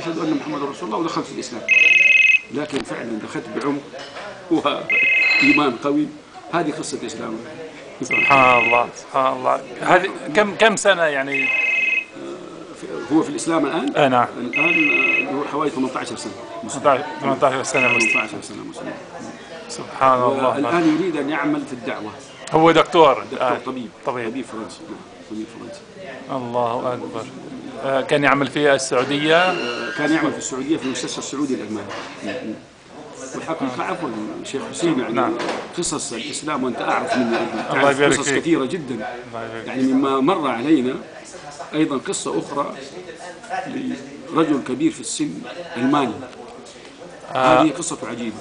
أشهد أن محمد رسول الله ودخلت في الإسلام. لكن فعلا دخلت بعمق وإيمان قوي. هذه قصة الإسلام. سبحان الله سبحان الله. هذه كم سنة يعني هو في الإسلام الآن؟ نعم. الآن هو حوالي 18 سنة. 18 سنة مسلم. 18 سنة مسلم. سبحان الله. الآن يريد أن يعمل في الدعوة. هو دكتور طبيب فرنسي. الله أكبر. كان يعمل في السعودية؟ كان يعمل في السعودية في المستشفى السعودي الألماني. والحقيقة عفوا شيخ حسين يعني نعم. قصص الإسلام وأنت أعرف مني أيضا قصص كثيرة جدا يعني مما مر علينا. أيضا قصة أخرى لرجل كبير في السن ألماني. هذه قصة عجيبة.